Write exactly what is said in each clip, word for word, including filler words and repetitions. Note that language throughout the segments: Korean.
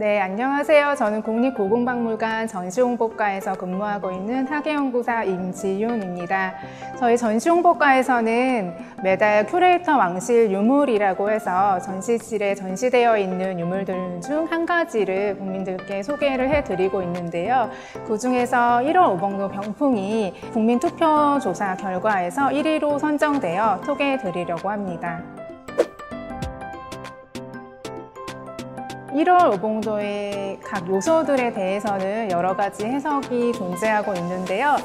네, 안녕하세요. 저는 국립고궁박물관 전시홍보과에서 근무하고 있는 학예연구사 임지윤입니다. 저희 전시홍보과에서는 매달 큐레이터 왕실 유물이라고 해서 전시실에 전시되어 있는 유물들 중 한 가지를 국민들께 소개를 해드리고 있는데요. 그중에서 일월오봉도 병풍이 국민투표조사 결과에서 일 위로 선정되어 소개해드리려고 합니다. 일월오봉도의 각 요소들에 대해서는 여러 가지 해석이 존재하고 있는데요.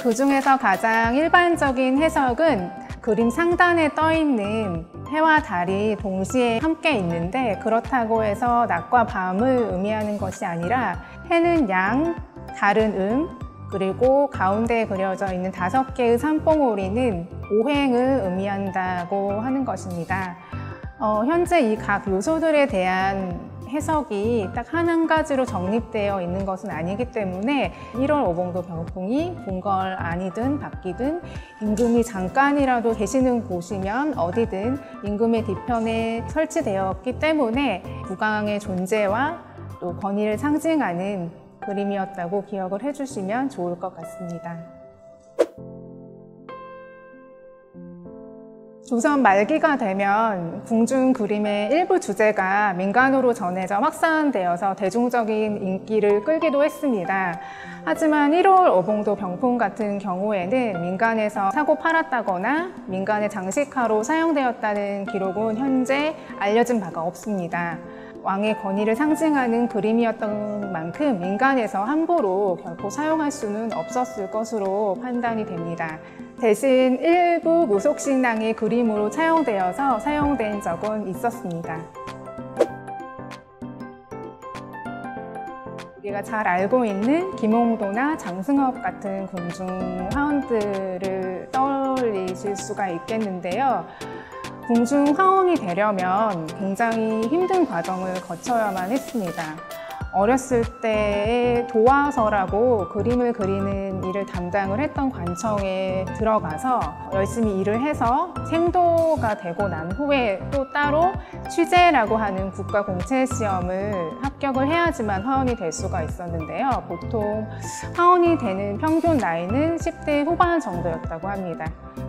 그 중에서 가장 일반적인 해석은 그림 상단에 떠 있는 해와 달이 동시에 함께 있는데, 그렇다고 해서 낮과 밤을 의미하는 것이 아니라 해는 양, 달은 음, 그리고 가운데에 그려져 있는 다섯 개의 산봉오리는 오행을 의미한다고 하는 것입니다. 어, 현재 이 각 요소들에 대한 해석이 딱 한 한 가지로 정립되어 있는 것은 아니기 때문에 일월오봉도 병풍이 본걸 아니든 밖이든 임금이 잠깐이라도 계시는 곳이면 어디든 임금의 뒤편에 설치되었기 때문에 국왕의 존재와 또 권위를 상징하는 그림이었다고 기억을 해주시면 좋을 것 같습니다. 조선 말기가 되면 궁중 그림의 일부 주제가 민간으로 전해져 확산되어서 대중적인 인기를 끌기도 했습니다. 하지만 일월오봉도 병풍 같은 경우에는 민간에서 사고 팔았다거나 민간의 장식화로 사용되었다는 기록은 현재 알려진 바가 없습니다. 왕의 권위를 상징하는 그림이었던 만큼 민간에서 함부로 결코 사용할 수는 없었을 것으로 판단이 됩니다. 대신 일부 무속신앙의 그림으로 차용되어서 사용된 적은 있었습니다. 우리가 잘 알고 있는 김홍도나 장승업 같은 궁중 화원들을 떠올리실 수가 있겠는데요. 궁중 화원이 되려면 굉장히 힘든 과정을 거쳐야만 했습니다. 어렸을 때에 도화서라고 그림을 그리는 일을 담당을 했던 관청에 들어가서 열심히 일을 해서 생도가 되고 난 후에 또 따로 취재라고 하는 국가공채시험을 합격을 해야지만 화원이 될 수가 있었는데요. 보통 화원이 되는 평균 나이는 십 대 후반 정도였다고 합니다.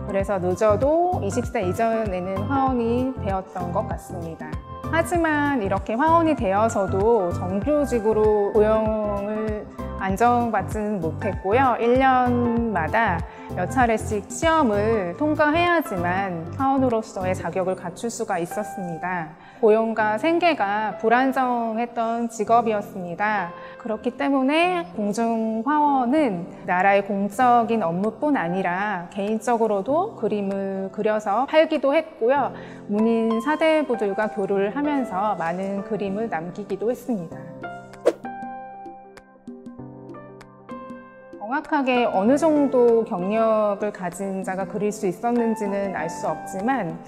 그래서 늦어도 이십 세 이전에는 화원이 되었던 것 같습니다. 하지만 이렇게 화원이 되어서도 정규직으로 고용을 안정받지는 못했고요. 일 년마다 몇 차례씩 시험을 통과해야지만 화원으로서의 자격을 갖출 수가 있었습니다. 고용과 생계가 불안정했던 직업이었습니다. 그렇기 때문에 공중화원은 나라의 공적인 업무뿐 아니라 개인적으로도 그림을 그려서 팔기도 했고요. 문인 사대부들과 교류를 하면서 많은 그림을 남기기도 했습니다. 정확하게 어느 정도 경력을 가진 자가 그릴 수 있었는지는 알 수 없지만,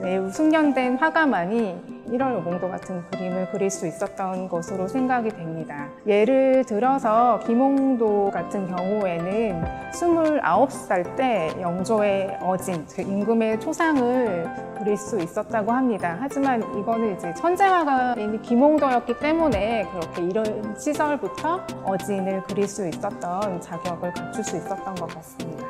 매우 숙련된 화가만이 일월오봉도 같은 그림을 그릴 수 있었던 것으로 생각이 됩니다. 예를 들어서 김홍도 같은 경우에는 스물아홉 살 때 영조의 어진, 즉 임금의 초상을 그릴 수 있었다고 합니다. 하지만 이거는 이제 천재화가인 김홍도였기 때문에 그렇게 이런 시절부터 어진을 그릴 수 있었던 자격 을 갖출 수 있었던 것 같습니다.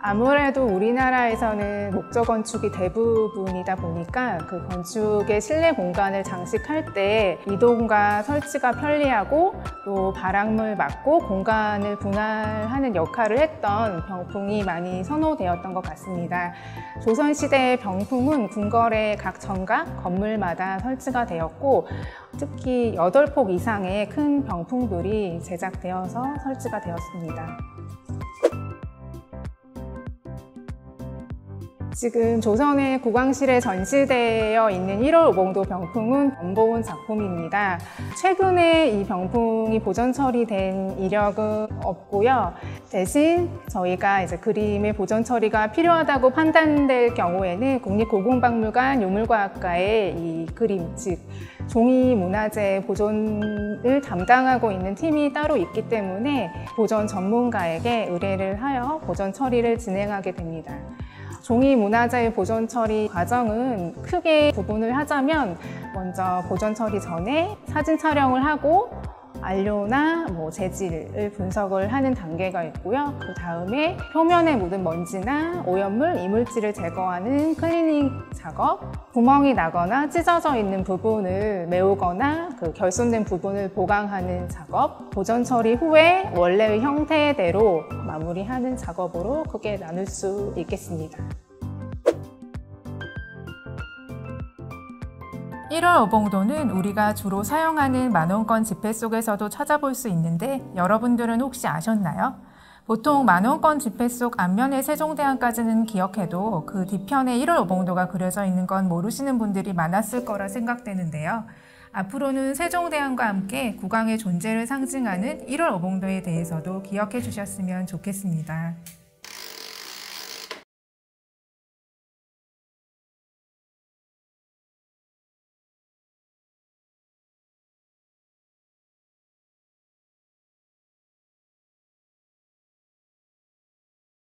아무래도 우리나라에서는 목조 건축이 대부분이다 보니까 그 건축의 실내 공간을 장식할 때 이동과 설치가 편리하고 또 바람을 막고 공간을 분할하는 역할을 했던 병풍이 많이 선호되었던 것 같습니다. 조선시대의 병풍은 궁궐의 각 정각, 건물마다 설치가 되었고, 특히 여덟 폭 이상의 큰 병풍들이 제작되어서 설치가 되었습니다. 지금 조선의 국왕실에 전시되어 있는 일월오봉도 병풍은 원본 작품입니다. 최근에 이 병풍이 보존 처리된 이력은 없고요. 대신 저희가 이제 그림의 보존 처리가 필요하다고 판단될 경우에는 국립고궁박물관 유물과학과의 이 그림, 즉 종이 문화재 보존을 담당하고 있는 팀이 따로 있기 때문에 보존 전문가에게 의뢰를 하여 보존 처리를 진행하게 됩니다. 종이 문화재 보존 처리 과정은 크게 구분을 하자면 먼저 보존 처리 전에 사진 촬영을 하고 안료나 뭐 재질을 분석을 하는 단계가 있고요. 그 다음에 표면에 묻은 먼지나 오염물, 이물질을 제거하는 클리닝 작업, 구멍이 나거나 찢어져 있는 부분을 메우거나 그 결손된 부분을 보강하는 작업, 보존 처리 후에 원래의 형태대로 마무리하는 작업으로 크게 나눌 수 있겠습니다. 일월오봉도는 우리가 주로 사용하는 만원권 지폐 속에서도 찾아볼 수 있는데 여러분들은 혹시 아셨나요? 보통 만원권 지폐 속 앞면의 세종대왕까지는 기억해도 그 뒤편에 일월오봉도가 그려져 있는 건 모르시는 분들이 많았을 거라 생각되는데요. 앞으로는 세종대왕과 함께 국왕의 존재를 상징하는 일월오봉도에 대해서도 기억해 주셨으면 좋겠습니다.